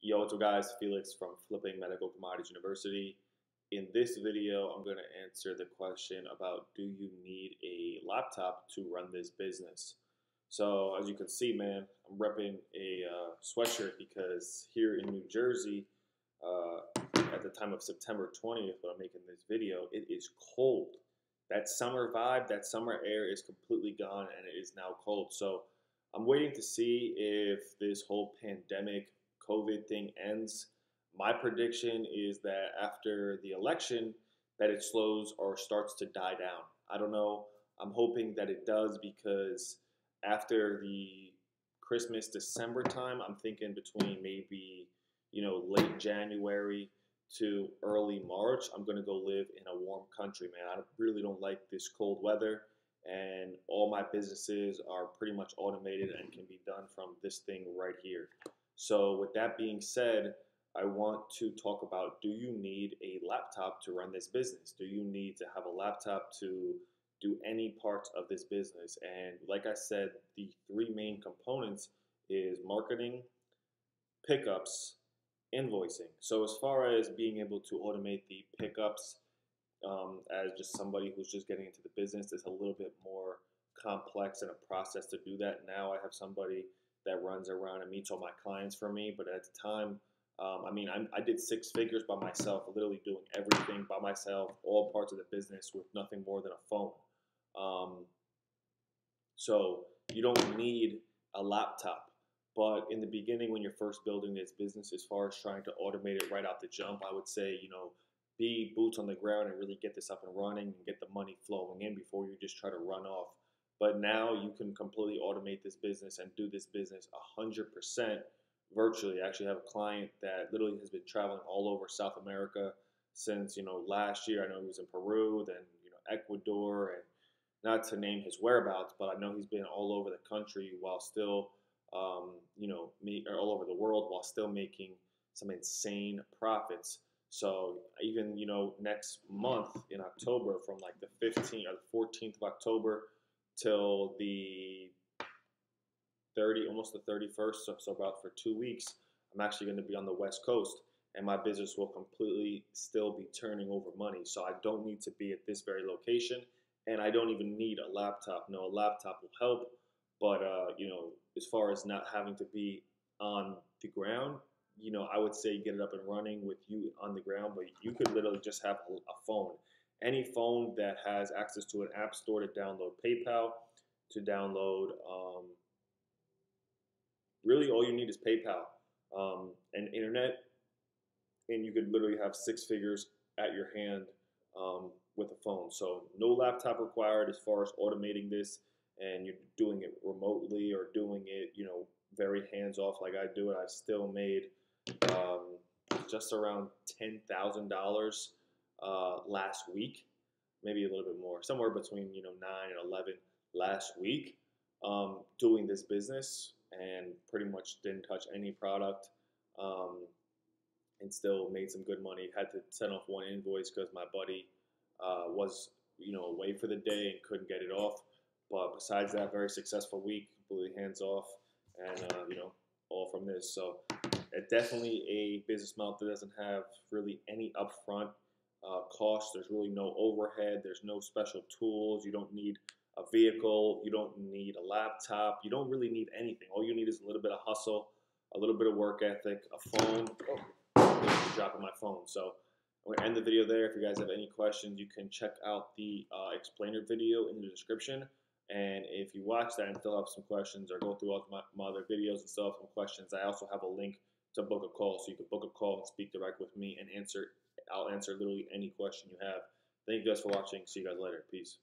Yo, what's up guys, Felix from Flipping Medical Commodities University. In this video, I'm going to answer the question about do you need a laptop to run this business? So as you can see, man, I'm repping a sweatshirt because here in New Jersey, at the time of September 20th when I'm making this video, it is cold. That summer vibe, that summer air is completely gone and it is now cold. So I'm waiting to see if this whole pandemic COVID thing ends. My prediction is that after the election that it slows or starts to die down. I don't know. I'm hoping that it does because after the Christmas, December time, I'm thinking between maybe, you know, late January to early March, I'm going to go live in a warm country, man. I really don't like this cold weather and all my businesses are pretty much automated and can be done from this thing right here. So with that being said, I want to talk about, do you need a laptop to run this business? Do you need to have a laptop to do any parts of this business? And like I said, the three main components is marketing, pickups, invoicing. So as far as being able to automate the pickups as just somebody who's just getting into the business, it's a little bit more complex and a process to do that. Now I have somebody that runs around and meets all my clients for me. But at the time, I did six figures by myself, literally doing everything by myself, all parts of the business with nothing more than a phone. So you don't need a laptop. But in the beginning, when you're first building this business, as far as trying to automate it right out the jump, I would say, you know, be boots on the ground and really get this up and running and get the money flowing in before you just try to run off. But now you can completely automate this business and do this business 100% virtually. I actually have a client that literally has been traveling all over South America since, you know, last year. I know he was in Peru, then, you know, Ecuador, and not to name his whereabouts, but I know he's been all over the country while still, all over the world while still making some insane profits. So even, you know, next month in October, from like the 15th or the 14th of October, till the 30th, almost the 31st, so about for 2 weeks, I'm actually going to be on the West Coast, and my business will completely still be turning over money. So I don't need to be at this very location, and I don't even need a laptop. No, a laptop will help, but you know, as far as not having to be on the ground, you know, I would say get it up and running with you on the ground, but you could literally just have a phone. Any phone that has access to an app store to download PayPal, to download, really all you need is PayPal and internet, and you could literally have six figures at your hand with a phone. So no laptop required as far as automating this, and you're doing it remotely or doing it, you know, very hands-off like I do it. I've still made just around $10,000. Last week, maybe a little bit more, somewhere between, you know, 9 and 11 last week, doing this business, and pretty much didn't touch any product, and still made some good money. Had to send off one invoice because my buddy was, you know, away for the day and couldn't get it off. But besides that, very successful week, completely hands off, and you know, all from this. So it's definitely a business model that doesn't have really any upfront cost. There's really no overhead. There's no special tools. You don't need a vehicle. You don't need a laptop. You don't really need anything. All you need is a little bit of hustle, a little bit of work ethic, a phone. Oh, dropping my phone. So I'm gonna end the video there. If you guys have any questions, you can check out the explainer video in the description. And if you watch that and still have some questions, or go through all my other videos and still have some questions, I also have a link to book a call, so you can book a call and speak direct with me and I'll answer literally any question you have. Thank you guys for watching. See you guys later. Peace.